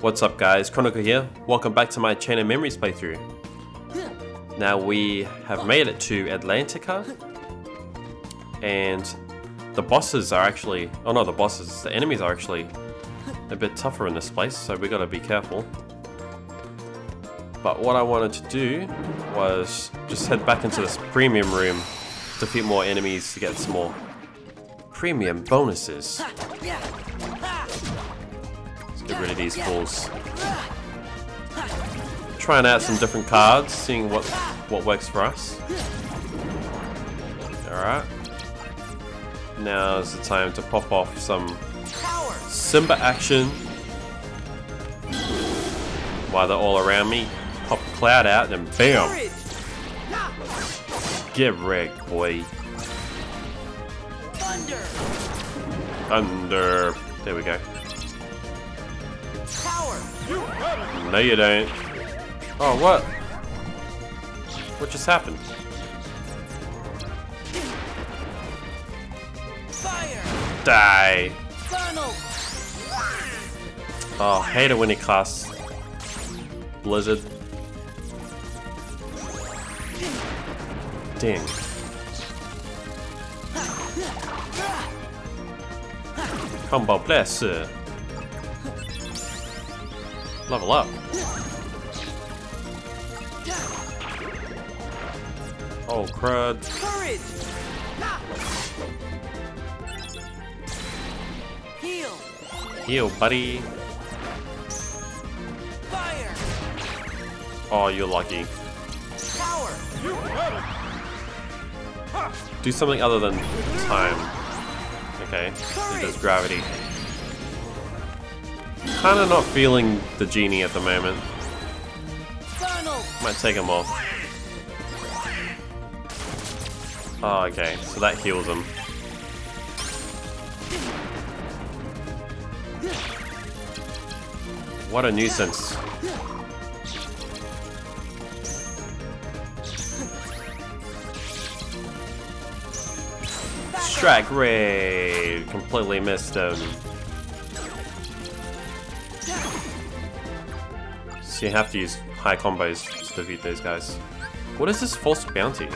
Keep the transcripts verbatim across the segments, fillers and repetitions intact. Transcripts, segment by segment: What's up guys, Chronickal here. Welcome back to my Chain of Memories playthrough. Now we have made it to Atlantica, and the bosses are actually, oh no the bosses, the enemies are actually a bit tougher in this place, so we gotta be careful. But what I wanted to do was just head back into this premium room, defeat more enemies to get some more premium bonuses. Get rid of these fools. Trying out some different cards, seeing what what works for us. Alright. Now's the time to pop off some Simba action. While they're all around me, pop a cloud out and bam! Get wrecked, boy. Thunder. There we go. No you don't. Oh, what? What just happened? Fire. Die. Donald. Oh, hate it when he casts Blizzard. Dang. Combo blast, sir. Level up. Oh crud. Heal. Heal, buddy. Fire. Oh, you're lucky. Power. Do something other than time. Okay. He does gravity. Kinda not feeling the genie at the moment. Might take him off. Oh, okay, so that heals him. What a nuisance. Strike raid! Completely missed him. So you have to use high combos to defeat those guys. What is this false bounty?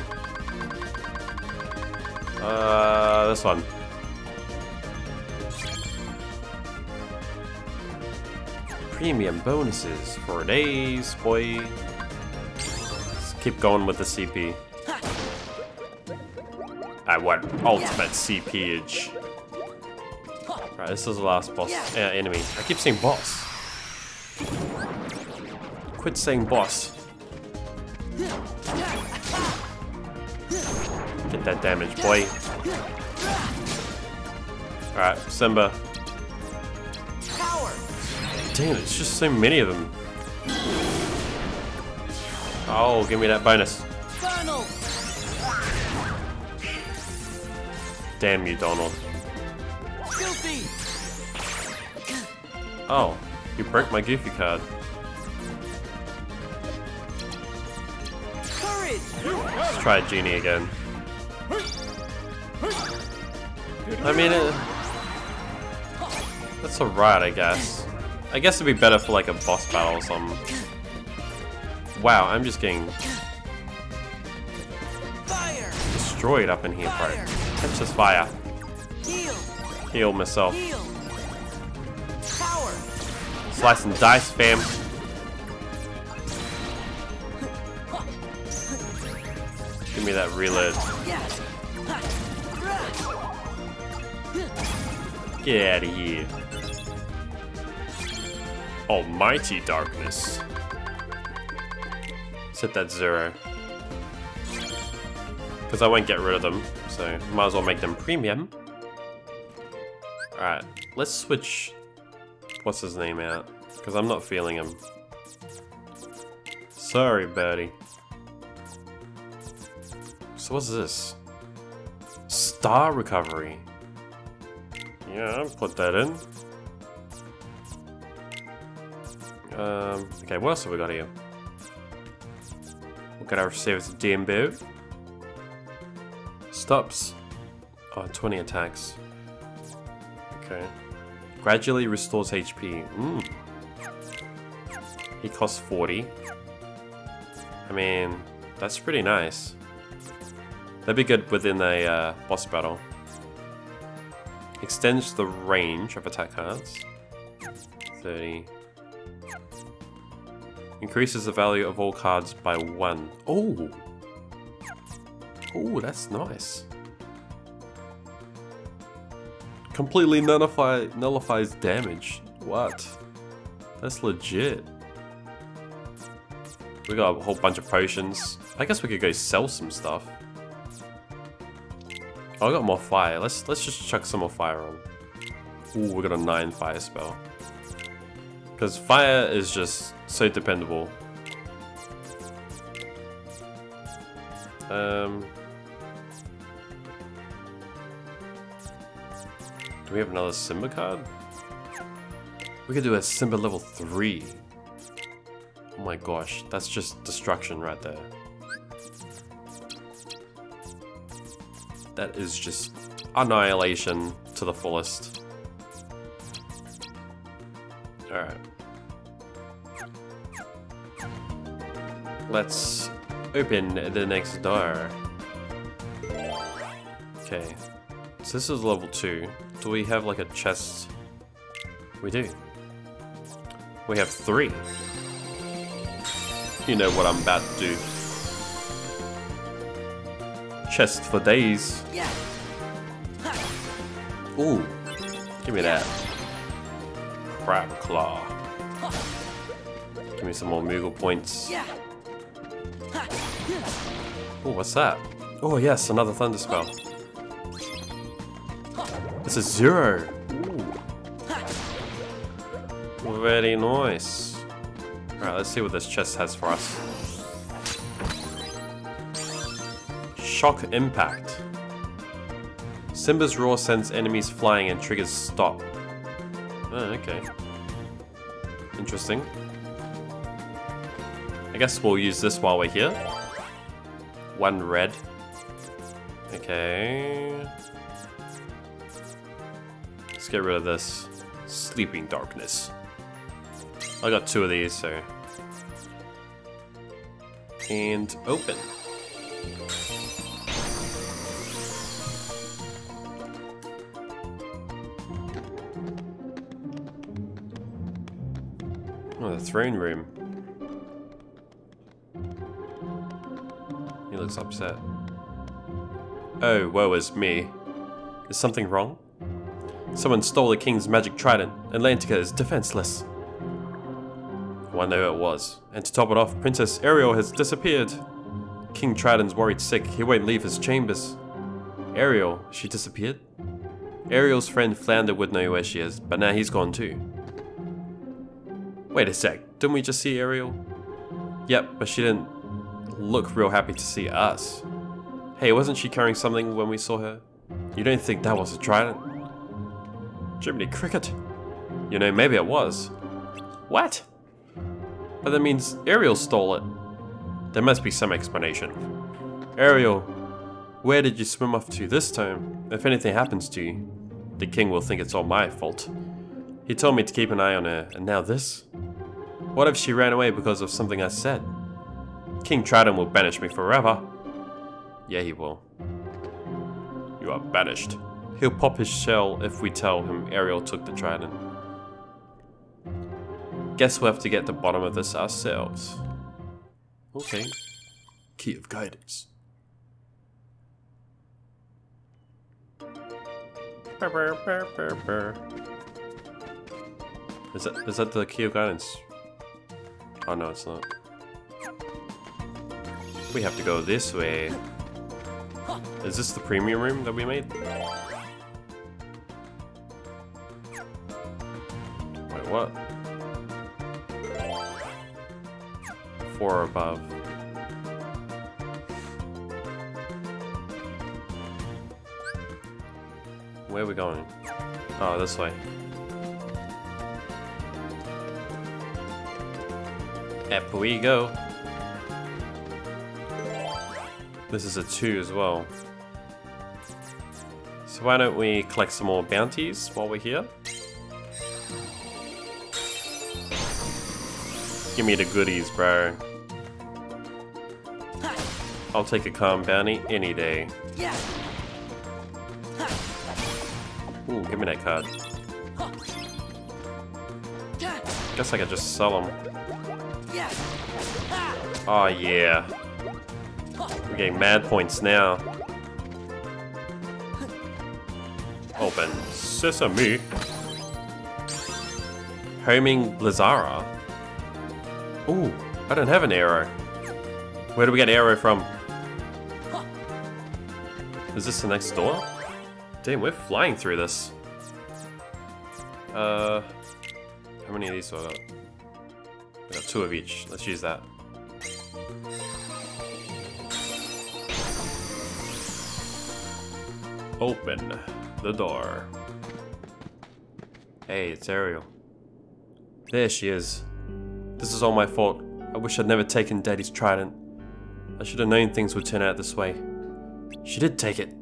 Uh, this one. Premium bonuses for days, boy. Let's keep going with the C P. I want ultimate C P-age. Right, this is the last boss uh, enemy. I keep saying boss. Quit saying boss. Get that damage, boy. Alright, Simba. Damn, it's just so many of them. Oh, give me that bonus. Damn you, Donald. Oh, you broke my Goofy card. Let's try Genie again. I mean, it, that's alright, I guess. I guess it'd be better for like a boss battle or something. Wow, I'm just getting destroyed up in here, bro. Catch this fire. Heal myself. Slice and dice, fam. Give me that reload. Get out of here. Almighty darkness. Set that zero. Because I won't get rid of them, so might as well make them premium. Alright, let's switch what's his name out, because I'm not feeling him. Sorry, birdie. So what's this? Star recovery. Yeah, I'll put that in. Um, okay, what else have we got here? We're gonna receive the D M B. stops. Oh, twenty attacks. Okay. Gradually restores H P. Mm. He costs forty. I mean, that's pretty nice. That'd be good within a uh, boss battle. Extends the range of attack cards. thirty. Increases the value of all cards by one. Oh! Oh, that's nice. Completely nullify, nullifies damage. What? That's legit. We got a whole bunch of potions. I guess we could go sell some stuff. Oh, I got more fire. Let's let's just chuck some more fire on. Ooh, we got a nine fire spell. Because fire is just so dependable. Um, do we have another Simba card? We could do a Simba level three. Oh my gosh, that's just destruction right there. That is just annihilation to the fullest. Alright. Let's open the next door. Okay. So this is level two. Do we have like a chest? We do. We have three. You know what I'm about to do. Chest for days. Yeah. Ooh. Give me that. Crab claw. Give me some more Moogle points. Yeah. Oh, what's that? Oh yes, another thunder spell. This is zero. Ooh. Very nice. Alright, let's see what this chest has for us. Shock impact. Simba's roar sends enemies flying and triggers stop. Oh, okay. Interesting. I guess we'll use this while we're here. One red. Okay. Let's get rid of this. Sleeping darkness. I got two of these, so. And open. Oh, the throne room. He looks upset. Oh, woe is me. Is something wrong? Someone stole the king's magic trident. Atlantica is defenseless. I wonder who it was. And to top it off, Princess Ariel has disappeared. King Triton's worried sick. He won't leave his chambers. Ariel, she disappeared? Ariel's friend Flounder would know where she is, but now he's gone too. Wait a sec, didn't we just see Ariel? Yep, but she didn't look real happy to see us. Hey, wasn't she carrying something when we saw her? You don't think that was a trident? Jiminy Cricket! You know, maybe it was. What? But that means Ariel stole it. There must be some explanation. Ariel, where did you swim off to this time? If anything happens to you, the king will think it's all my fault. He told me to keep an eye on her, and now this? What if she ran away because of something I said? King Triton will banish me forever. Yeah, he will. You are banished. He'll pop his shell if we tell him Ariel took the trident. Guess we'll have to get to the bottom of this ourselves. Okay. Key of guidance. Burr, burr, burr, burr, burr. Is that, is that the key of guidance? Oh no, it's not. We have to go this way. Is this the premium room that we made? Wait, what? Four or above. Where are we going? Oh, this way. Up we go. This is a two as well. So why don't we collect some more bounties while we're here? Give me the goodies, bro. I'll take a calm bounty any day. Ooh, give me that card. Guess I could just sell them. Oh yeah. We're getting mad points now. Open sesame. Homing Blizzara. Ooh, I don't have an arrow. Where do we get arrow from? Is this the next door? Damn, we're flying through this. Uh, how many of these do I got? I got two of each. Let's use that. Open the door. Hey, it's Ariel. There she is. This is all my fault. I wish I'd never taken Daddy's trident. I should have known things would turn out this way. She did take it.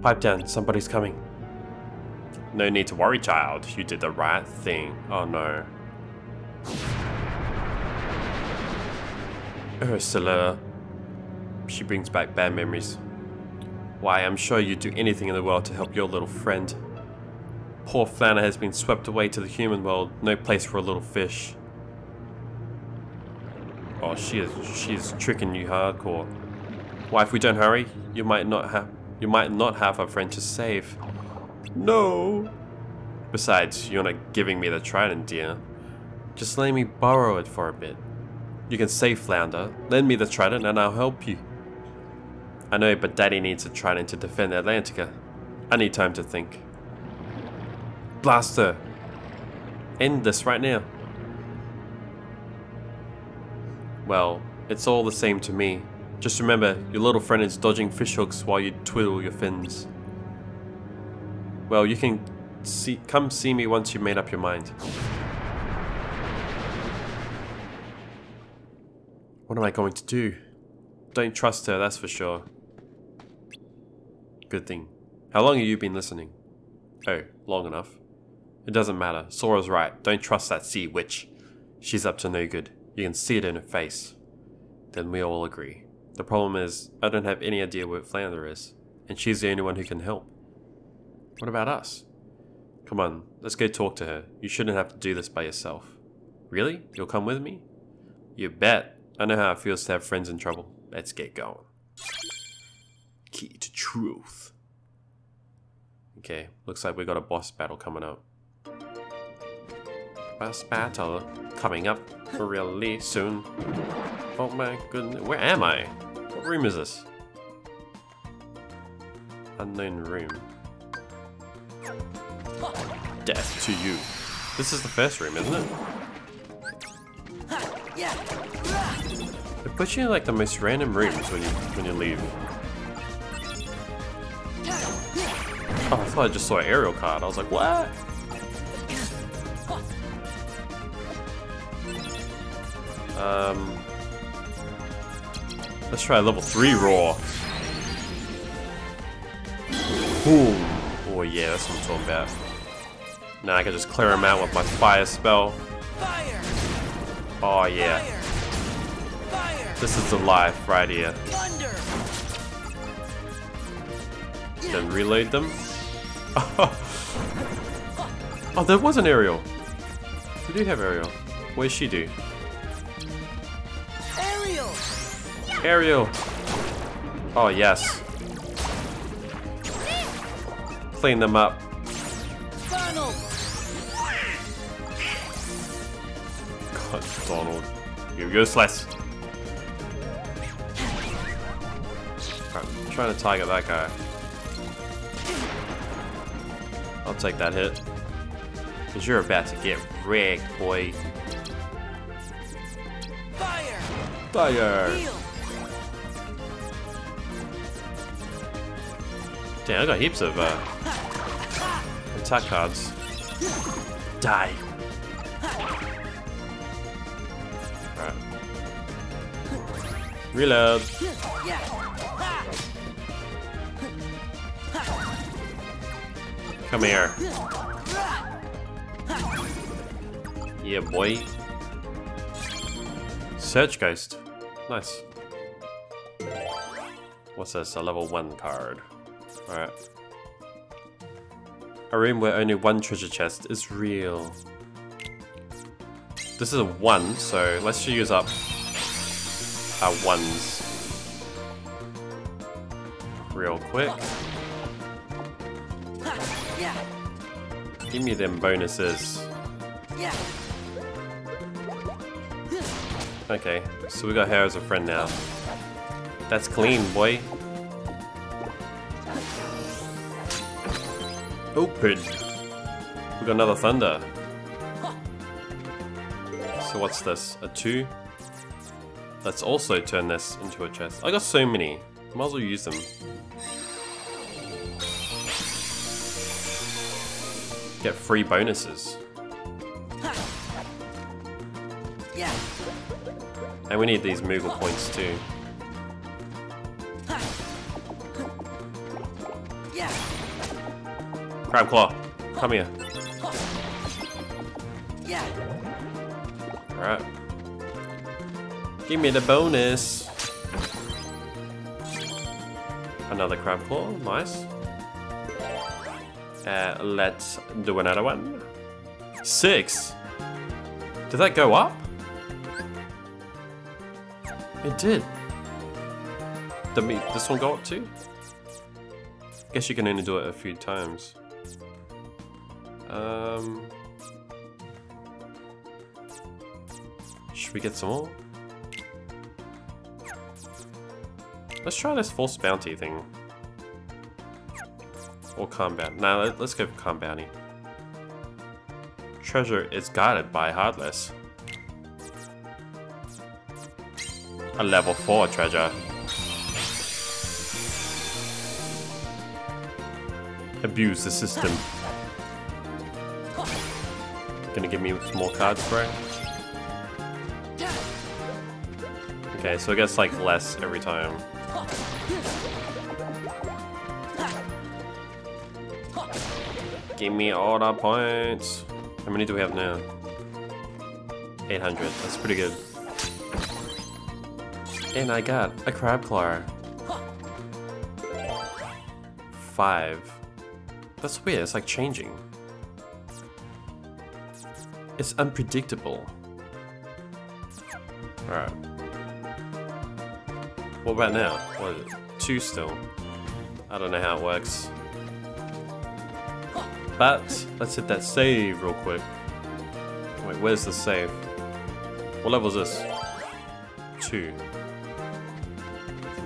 Pipe down, somebody's coming. No need to worry, child. You did the right thing. Oh no. Ursula. She brings back bad memories. Why, I'm sure you'd do anything in the world to help your little friend. Poor Flounder has been swept away to the human world. No place for a little fish. Oh, she is, she is tricking you hardcore. Why, if we don't hurry, you might not have, you might not have a friend to save. No! Besides, you're not giving me the trident, dear. Just let me borrow it for a bit. You can save Flounder, lend me the trident and I'll help you. I know, but Daddy needs a trident to defend Atlantica. I need time to think. Blaster! End this right now. Well, it's all the same to me. Just remember, your little friend is dodging fishhooks while you twiddle your fins. Well, you can see, come see me once you've made up your mind. What am I going to do? Don't trust her, that's for sure. Good thing. How long have you been listening? Oh, long enough. It doesn't matter. Sora's right. Don't trust that sea witch. She's up to no good. You can see it in her face. Then we all agree. The problem is, I don't have any idea where Flounder is, and she's the only one who can help. What about us? Come on, let's go talk to her. You shouldn't have to do this by yourself. Really? You'll come with me? You bet. I know how it feels to have friends in trouble. Let's get going. Key to truth. Okay, looks like we got a boss battle coming up. Boss battle coming up really soon. Oh my goodness, where am I? What room is this? Unknown room. Death to you. This is the first room, isn't it? It puts you in like the most random rooms when you when you leave. Oh, I thought I just saw an aerial card. I was like, what? Um, let's try level three roar. Boom. Oh yeah, that's what I'm talking about. Now I can just clear him out with my fire spell. Fire. Oh yeah. Fire. Fire. This is the life right here. Thunder. Then reload them. Oh, there was an aerial. We do have aerial. What does she do? Ariel! Oh yes. Clean them up. Donald. God, Donald. You're useless. I'm trying to target that guy. I'll take that hit. Because you're about to get wrecked, boy. Fire! Fire! Damn, I got heaps of uh, attack cards. Die! Alright. Reload! Come here. Yeah, boy. Searchgeist. Nice. What's this? A level one card. Alright. A room where only one treasure chest is real. This is a one, so let's just use up our ones real quick. Give me them bonuses. Okay, so we got her as a friend now. That's clean, boy. Open. We got another thunder. So what's this? A two? Let's also turn this into a chest. I got so many. Might as well use them. Get free bonuses. And we need these Moogle points too. Crab Claw, come here. Alright. Give me the bonus. Another Crab Claw, nice. Uh, let's do another one. Six! Did that go up? It did. Did me, this one go up too? Guess you can only do it a few times. Um, should we get some more? Let's try this false bounty thing. Or calm bounty. Nah, let's go for calm bounty. Treasure is guarded by Heartless. A level four treasure. Abuse the system. Gonna give me some more cards, bro. Okay, so I guess like less every time. Give me all the points. How many do we have now? eight hundred. That's pretty good. And I got a crab claw. Five. That's weird. It's like changing. It's unpredictable. Alright. What about now? What is it? Two still. I don't know how it works. But let's hit that save real quick. Wait, where's the save? What level is this? Two.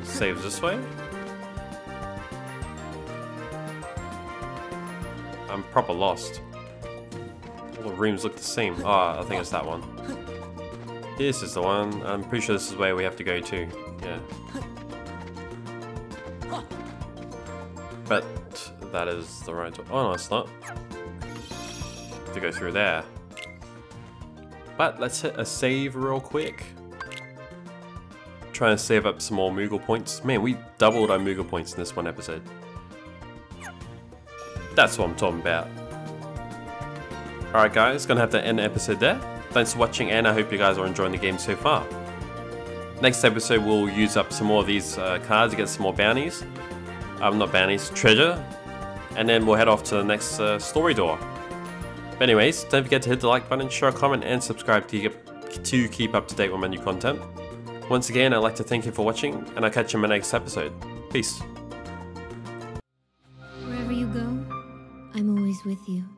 Save this way? I'm proper lost. All the rooms look the same. Ah, oh, I think it's that one. This is the one. I'm pretty sure this is where we have to go to. Yeah. But that is the right door. Oh no, it's not. Have to go through there. But let's hit a save real quick. Try and save up some more Moogle points. Man, we doubled our Moogle points in this one episode. That's what I'm talking about. Alright guys, gonna have to end the episode there. Thanks for watching and I hope you guys are enjoying the game so far. Next episode we'll use up some more of these uh, cards to get some more bounties. Um, not bounties, treasure. And then we'll head off to the next uh, story door. But anyways, don't forget to hit the like button, share a comment and subscribe to keep, to keep up to date with my new content. Once again, I'd like to thank you for watching and I'll catch you in my next episode. Peace. Wherever you go, I'm always with you.